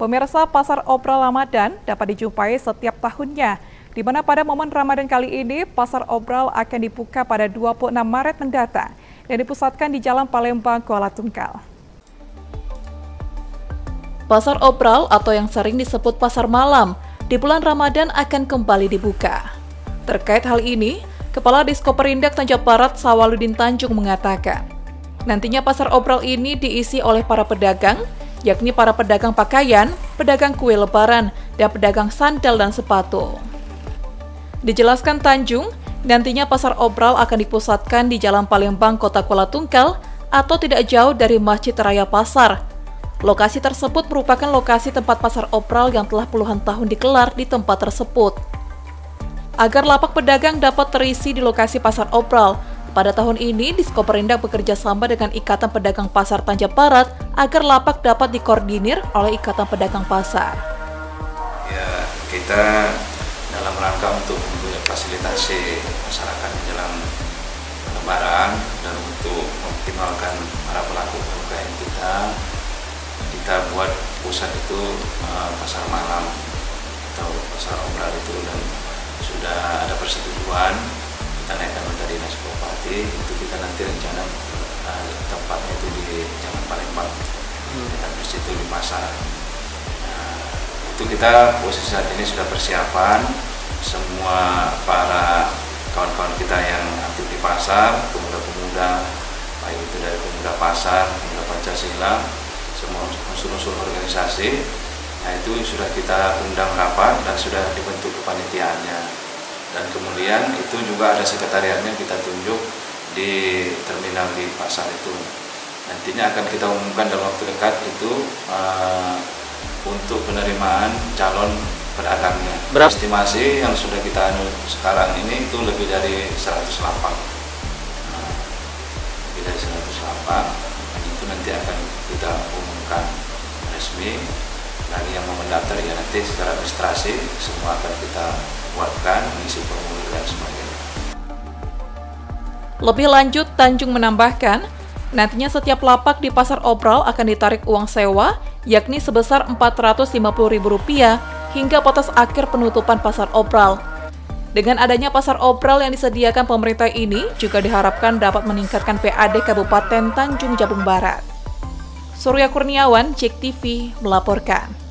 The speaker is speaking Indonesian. Pemirsa, Pasar Opera Ramadan dapat dijumpai setiap tahunnya, di mana pada momen Ramadan kali ini, Pasar Opera akan dibuka pada 26 Maret mendatang dan dipusatkan di Jalan Palembang, Kuala Tungkal. Pasar Opera atau yang sering disebut pasar malam, di bulan Ramadan akan kembali dibuka. Terkait hal ini, Kepala Diskoperindag Tanjung Barat Sawaludin Tanjung mengatakan, nantinya Pasar Opera ini diisi oleh para pedagang, yakni para pedagang pakaian, pedagang kue lebaran, dan pedagang sandal dan sepatu. Dijelaskan Tanjung, nantinya Pasar Opera akan dipusatkan di Jalan Palembang, Kota Kuala Tungkal, atau tidak jauh dari Masjid Raya Pasar. Lokasi tersebut merupakan lokasi tempat Pasar Opera yang telah puluhan tahun digelar di tempat tersebut. Agar lapak pedagang dapat terisi di lokasi Pasar Opera, pada tahun ini, Diskoperindag bekerja sama dengan Ikatan Pedagang Pasar Tanjung Barat agar lapak dapat dikoordinir oleh Ikatan Pedagang Pasar. Ya, kita dalam rangka untuk memfasilitasi masyarakat menjelang Lebaran dan untuk mengoptimalkan para pelaku UMKM kita buat pusat itu pasar malam atau pasar obral itu, dan sudah ada persetujuan. Kita naikkan untuk dinas Bupati, itu kita nanti rencana tempatnya itu di Jalan Palembang, dan di situ di pasar. Nah, itu kita posisi saat ini sudah persiapan semua para kawan-kawan kita yang aktif di pasar, pemuda-pemuda, baik itu dari Pemuda Pasar, Pemuda Pancasila, semua unsur-unsur organisasi. Nah, itu sudah kita undang rapat dan sudah dibentuk kepanitiaannya. Dan kemudian itu juga ada sekretariatnya kita tunjuk di terminal di pasar itu. Nantinya akan kita umumkan dalam waktu dekat itu untuk penerimaan calon pedagangnya. Estimasi yang sudah kita sekarang ini itu lebih dari 100 lapak. Nah, lebih dari 100 lapak, dan itu nanti akan kita umumkan resmi. Lagi yang mau mendaftar ya nanti secara administrasi semua akan kita buatkan, mengisi formulir dan sebagainya. Lebih lanjut, Tanjung menambahkan, nantinya setiap lapak di Pasar Opera akan ditarik uang sewa, yakni sebesar Rp450.000 hingga batas akhir penutupan Pasar Opera. Dengan adanya Pasar Opera yang disediakan pemerintah ini juga diharapkan dapat meningkatkan PAD Kabupaten Tanjung Jabung Barat. Surya Kurniawan, JEK TV, melaporkan.